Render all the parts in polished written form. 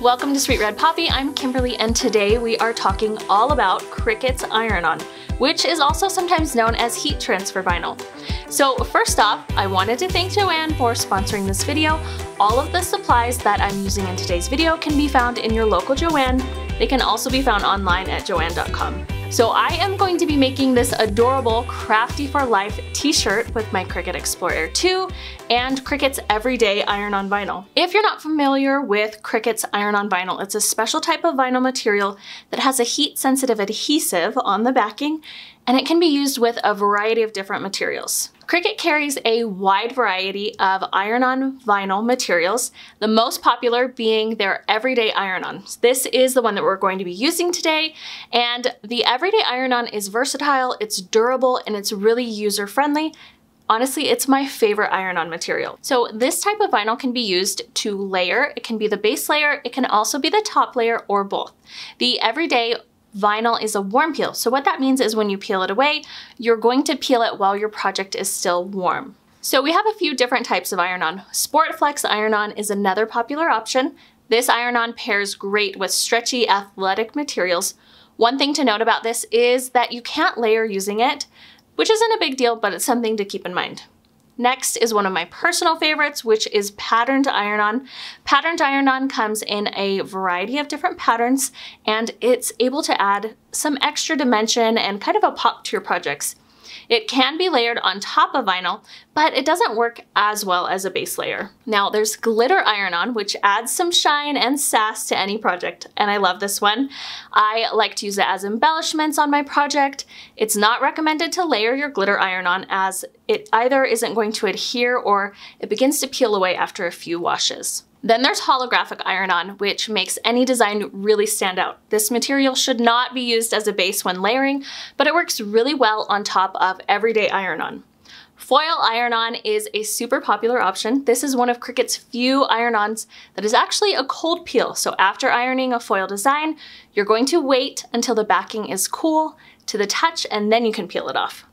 Welcome to Sweet Red Poppy, I'm Kimberly, and today we are talking all about Cricut's iron-on, which is also sometimes known as heat transfer vinyl. So first off, I wanted to thank Joann for sponsoring this video. All of the supplies that I'm using in today's video can be found in your local Joann. They can also be found online at joann.com. So I am going to be making this adorable Crafty for Life t-shirt with my Cricut Explore Air 2 and Cricut's Everyday Iron-On Vinyl. If you're not familiar with Cricut's Iron-On Vinyl, it's a special type of vinyl material that has a heat-sensitive adhesive on the backing, and it can be used with a variety of different materials. Cricut carries a wide variety of iron-on vinyl materials, the most popular being their everyday iron-on. This is the one that we're going to be using today, and the everyday iron-on is versatile, it's durable, and it's really user-friendly. Honestly, it's my favorite iron-on material. So this type of vinyl can be used to layer. It can be the base layer, it can also be the top layer, or both. The everyday vinyl is a warm peel, so what that means is when you peel it away, you're going to peel it while your project is still warm. So we have a few different types of iron-on. Sportflex iron-on is another popular option. This iron-on pairs great with stretchy athletic materials. One thing to note about this is that you can't layer using it, which isn't a big deal, but it's something to keep in mind. Next is one of my personal favorites, which is patterned iron-on. Patterned iron-on comes in a variety of different patterns, and it's able to add some extra dimension and kind of a pop to your projects. It can be layered on top of vinyl, but it doesn't work as well as a base layer. Now there's glitter iron-on, which adds some shine and sass to any project, and I love this one. I like to use it as embellishments on my project. It's not recommended to layer your glitter iron-on, as it either isn't going to adhere or it begins to peel away after a few washes. Then there's holographic iron-on, which makes any design really stand out. This material should not be used as a base when layering, but it works really well on top of everyday iron-on. Foil iron-on is a super popular option. This is one of Cricut's few iron-ons that is actually a cold peel. So after ironing a foil design, you're going to wait until the backing is cool to the touch, and then you can peel it off.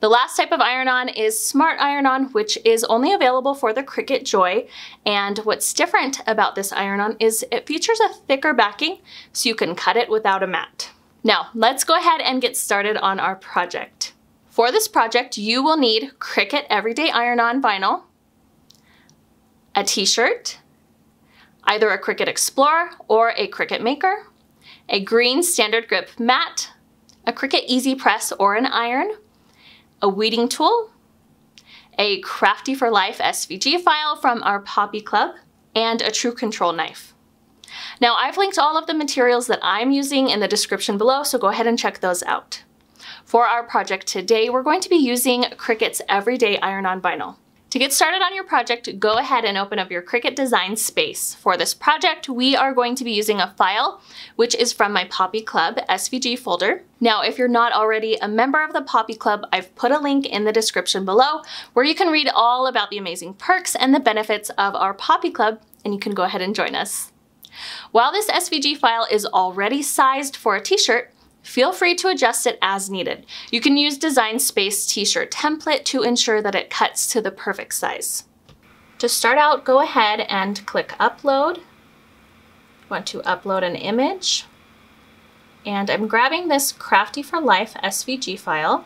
The last type of iron-on is smart iron-on, which is only available for the Cricut Joy. And what's different about this iron-on is it features a thicker backing, so you can cut it without a mat. Now, let's go ahead and get started on our project. For this project, you will need Cricut Everyday Iron-On Vinyl, a t-shirt, either a Cricut Explorer or a Cricut Maker, a green standard grip mat, a Cricut EasyPress or an iron, a weeding tool, a Crafty for Life SVG file from our Poppy Club, and a True Control knife. Now I've linked all of the materials that I'm using in the description below, so go ahead and check those out. For our project today, we're going to be using Cricut's Everyday Iron-On Vinyl. To get started on your project, go ahead and open up your Cricut Design Space. For this project, we are going to be using a file, which is from my Poppy Club SVG folder. Now, if you're not already a member of the Poppy Club, I've put a link in the description below where you can read all about the amazing perks and the benefits of our Poppy Club, and you can go ahead and join us. While this SVG file is already sized for a t-shirt, feel free to adjust it as needed. You can use Design Space t-shirt template to ensure that it cuts to the perfect size. To start out, go ahead and click upload. You want to upload an image. And I'm grabbing this Crafty for Life SVG file.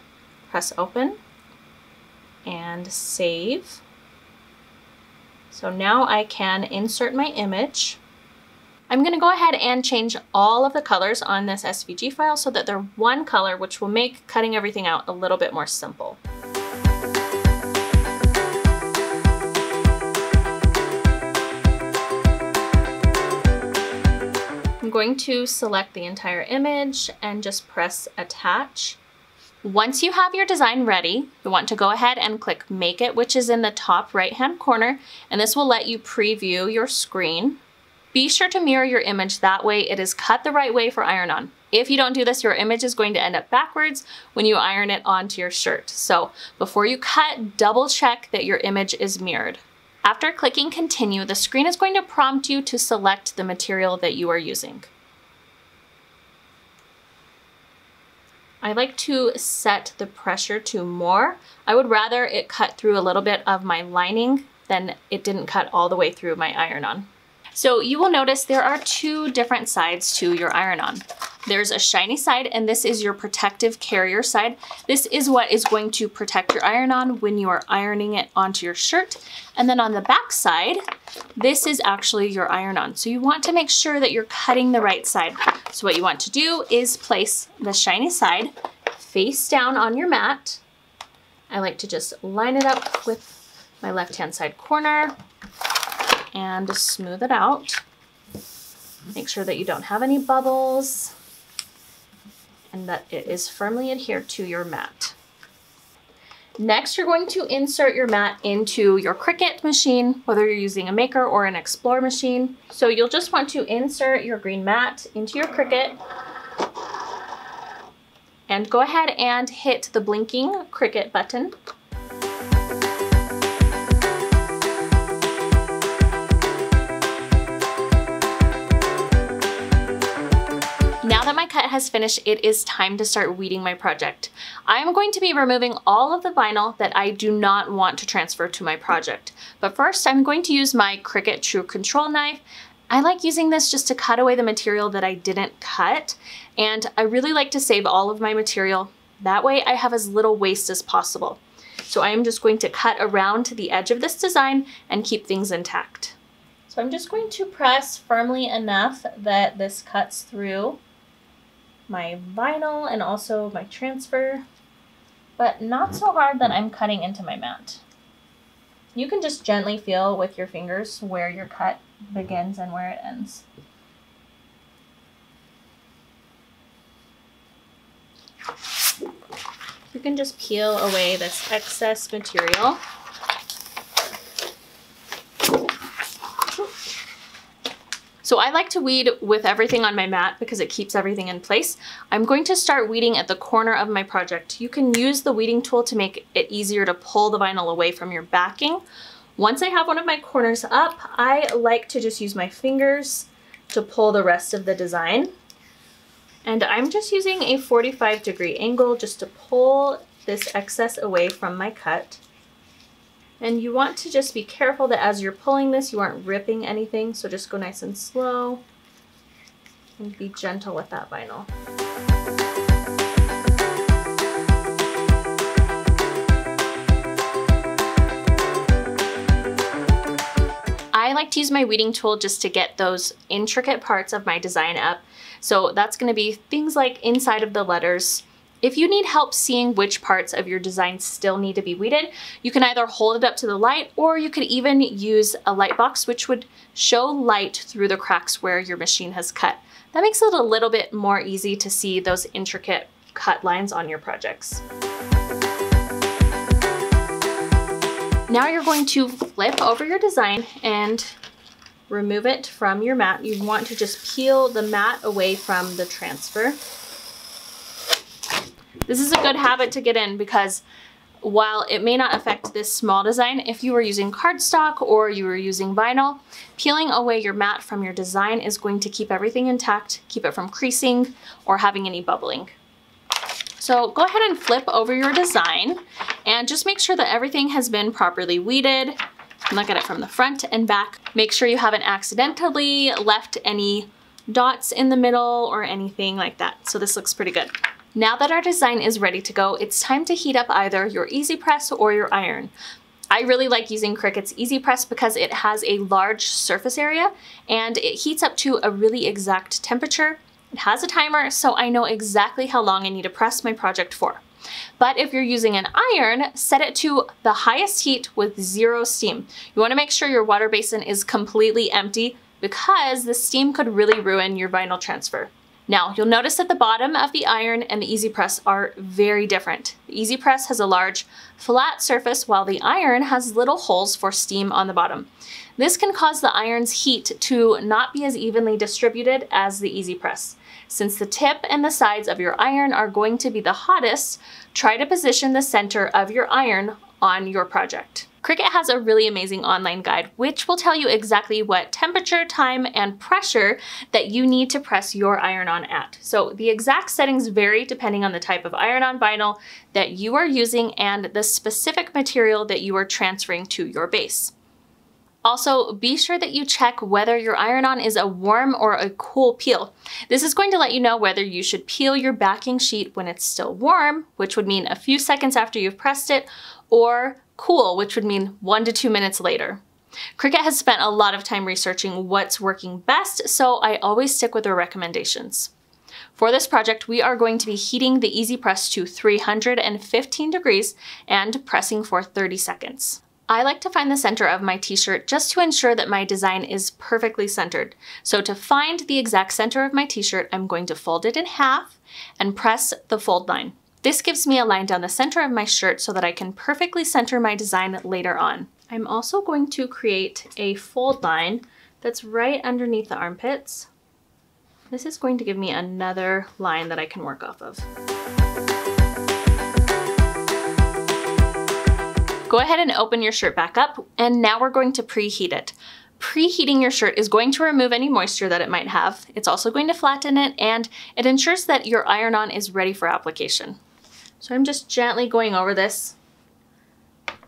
Press open and save. So now I can insert my image. I'm gonna go ahead and change all of the colors on this SVG file so that they're one color, which will make cutting everything out a little bit more simple. I'm going to select the entire image and just press attach. Once you have your design ready, you want to go ahead and click Make It, which is in the top right-hand corner, and this will let you preview your screen. Be sure to mirror your image, that way it is cut the right way for iron-on. If you don't do this, your image is going to end up backwards when you iron it onto your shirt. So before you cut, double check that your image is mirrored. After clicking continue, the screen is going to prompt you to select the material that you are using. I like to set the pressure to more. I would rather it cut through a little bit of my lining than it didn't cut all the way through my iron-on. So you will notice there are two different sides to your iron-on. There's a shiny side, and this is your protective carrier side. This is what is going to protect your iron-on when you are ironing it onto your shirt. And then on the back side, this is actually your iron-on. So you want to make sure that you're cutting the right side. So what you want to do is place the shiny side face down on your mat. I like to just line it up with my left-hand side corner and smooth it out. Make sure that you don't have any bubbles and that it is firmly adhered to your mat. Next, you're going to insert your mat into your Cricut machine, whether you're using a maker or an Explore machine. So you'll just want to insert your green mat into your Cricut and go ahead and hit the blinking Cricut button. Now that my cut has finished, it is time to start weeding my project. I'm going to be removing all of the vinyl that I do not want to transfer to my project. But first, I'm going to use my Cricut True Control knife. I like using this just to cut away the material that I didn't cut, and I really like to save all of my material. That way I have as little waste as possible. So I'm just going to cut around to the edge of this design and keep things intact. So I'm just going to press firmly enough that this cuts through my vinyl and also my transfer, but not so hard that I'm cutting into my mat. You can just gently feel with your fingers where your cut begins and where it ends. You can just peel away this excess material. So I like to weed with everything on my mat because it keeps everything in place. I'm going to start weeding at the corner of my project. You can use the weeding tool to make it easier to pull the vinyl away from your backing. Once I have one of my corners up, I like to just use my fingers to pull the rest of the design. And I'm just using a 45-degree angle just to pull this excess away from my cut. And you want to just be careful that as you're pulling this, you aren't ripping anything. So just go nice and slow and be gentle with that vinyl. I like to use my weeding tool just to get those intricate parts of my design up. So that's going to be things like inside of the letters. If you need help seeing which parts of your design still need to be weeded, you can either hold it up to the light, or you could even use a light box, which would show light through the cracks where your machine has cut. That makes it a little bit more easy to see those intricate cut lines on your projects. Now you're going to flip over your design and remove it from your mat. You want to just peel the mat away from the transfer. This is a good habit to get in because while it may not affect this small design, if you were using cardstock or you were using vinyl, peeling away your mat from your design is going to keep everything intact, keep it from creasing or having any bubbling. So go ahead and flip over your design and just make sure that everything has been properly weeded. Look at it from the front and back. Make sure you haven't accidentally left any dots in the middle or anything like that. So this looks pretty good. Now that our design is ready to go, it's time to heat up either your EasyPress or your iron. I really like using Cricut's EasyPress because it has a large surface area and it heats up to a really exact temperature. It has a timer, so I know exactly how long I need to press my project for. But if you're using an iron, set it to the highest heat with zero steam. You want to make sure your water basin is completely empty because the steam could really ruin your vinyl transfer. Now, you'll notice that the bottom of the iron and the EasyPress are very different. The EasyPress has a large, flat surface, while the iron has little holes for steam on the bottom. This can cause the iron's heat to not be as evenly distributed as the EasyPress. Since the tip and the sides of your iron are going to be the hottest, try to position the center of your iron on your project. Cricut has a really amazing online guide, which will tell you exactly what temperature, time, and pressure that you need to press your iron-on at. So the exact settings vary depending on the type of iron-on vinyl that you are using and the specific material that you are transferring to your base. Also, be sure that you check whether your iron-on is a warm or a cool peel. This is going to let you know whether you should peel your backing sheet when it's still warm, which would mean a few seconds after you've pressed it, or cool, which would mean 1 to 2 minutes later. Cricut has spent a lot of time researching what's working best, so I always stick with their recommendations. For this project, we are going to be heating the EasyPress to 315 degrees and pressing for 30 seconds. I like to find the center of my t-shirt just to ensure that my design is perfectly centered. So to find the exact center of my t-shirt, I'm going to fold it in half and press the fold line. This gives me a line down the center of my shirt so that I can perfectly center my design later on. I'm also going to create a fold line that's right underneath the armpits. This is going to give me another line that I can work off of. Go ahead and open your shirt back up, and now we're going to preheat it. Preheating your shirt is going to remove any moisture that it might have. It's also going to flatten it, and it ensures that your iron-on is ready for application. So I'm just gently going over this.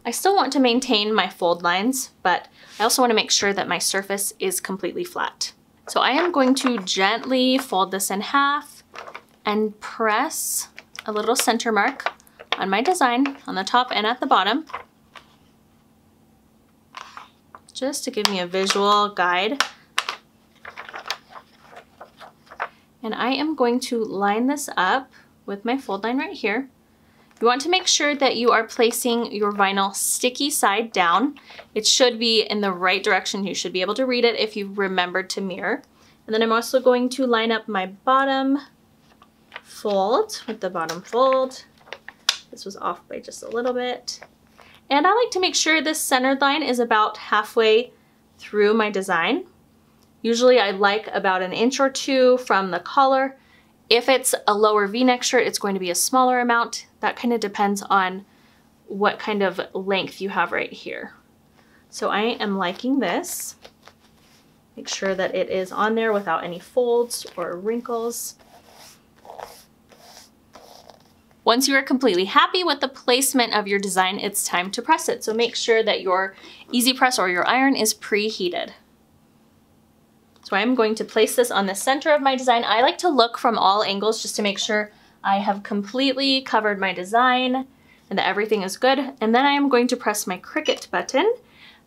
I still want to maintain my fold lines, but I also want to make sure that my surface is completely flat. So I am going to gently fold this in half and press a little center mark on my design on the top and at the bottom, just to give me a visual guide. And I am going to line this up with my fold line right here. You want to make sure that you are placing your vinyl sticky side down. It should be in the right direction. You should be able to read it if you remembered to mirror. And then I'm also going to line up my bottom fold with the bottom fold. This was off by just a little bit. And I like to make sure this centered line is about halfway through my design. Usually I like about an inch or two from the collar. If it's a lower V-neck shirt, it's going to be a smaller amount. That kind of depends on what kind of length you have right here. So I am liking this. Make sure that it is on there without any folds or wrinkles. Once you are completely happy with the placement of your design, it's time to press it. So make sure that your EasyPress or your iron is preheated. So I'm going to place this on the center of my design. I like to look from all angles just to make sure I have completely covered my design and that everything is good. And then I am going to press my Cricut button.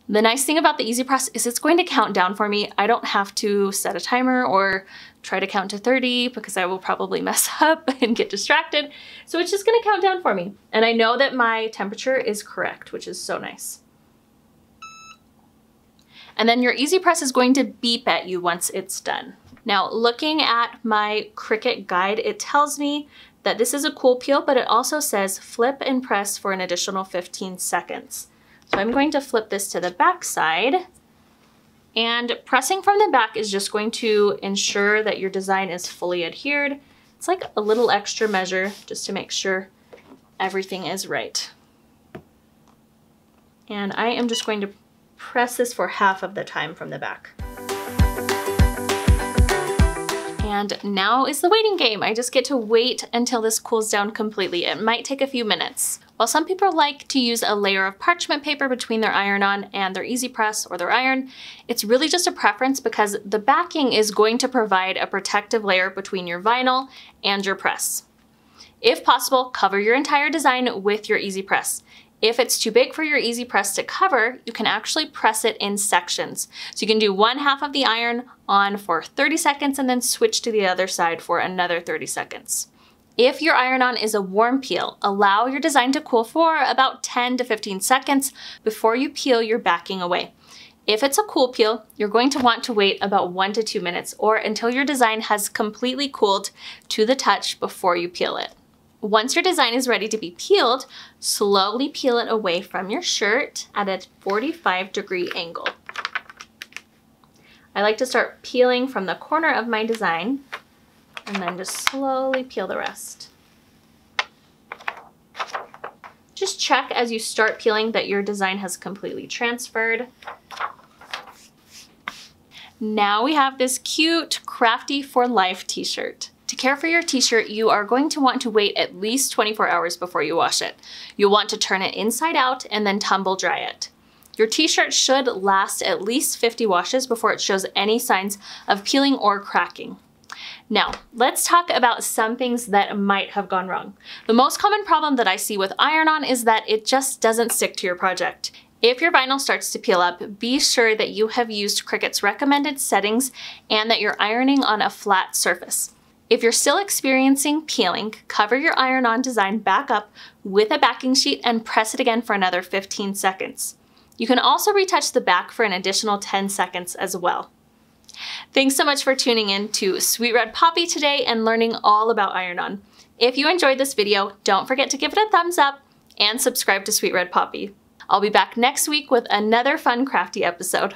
The nice thing about the EasyPress is it's going to count down for me. I don't have to set a timer or try to count to 30 because I will probably mess up and get distracted. So it's just going to count down for me. And I know that my temperature is correct, which is so nice. And then your EasyPress is going to beep at you once it's done. Now, looking at my Cricut guide, it tells me that this is a cool peel, but it also says flip and press for an additional 15 seconds. So I'm going to flip this to the back side, and pressing from the back is just going to ensure that your design is fully adhered. It's like a little extra measure just to make sure everything is right. And I am just going to press this for half of the time from the back. And now is the waiting game. I just get to wait until this cools down completely. It might take a few minutes. While some people like to use a layer of parchment paper between their iron-on and their EasyPress or their iron, it's really just a preference because the backing is going to provide a protective layer between your vinyl and your press. If possible, cover your entire design with your EasyPress. If it's too big for your EasyPress to cover, you can actually press it in sections. So you can do one half of the iron on for 30 seconds and then switch to the other side for another 30 seconds. If your iron-on is a warm peel, allow your design to cool for about 10 to 15 seconds before you peel your backing away. If it's a cool peel, you're going to want to wait about 1 to 2 minutes or until your design has completely cooled to the touch before you peel it. Once your design is ready to be peeled, slowly peel it away from your shirt at a 45-degree angle. I like to start peeling from the corner of my design and then just slowly peel the rest. Just check as you start peeling that your design has completely transferred. Now we have this cute Crafty for Life t-shirt. To care for your t-shirt, you are going to want to wait at least 24 hours before you wash it. You'll want to turn it inside out and then tumble dry it. Your t-shirt should last at least 50 washes before it shows any signs of peeling or cracking. Now, let's talk about some things that might have gone wrong. The most common problem that I see with iron-on is that it just doesn't stick to your project. If your vinyl starts to peel up, be sure that you have used Cricut's recommended settings and that you're ironing on a flat surface. If you're still experiencing peeling, cover your iron-on design back up with a backing sheet and press it again for another 15 seconds. You can also retouch the back for an additional 10 seconds as well. Thanks so much for tuning in to Sweet Red Poppy today and learning all about iron-on. If you enjoyed this video, don't forget to give it a thumbs up and subscribe to Sweet Red Poppy. I'll be back next week with another fun crafty episode.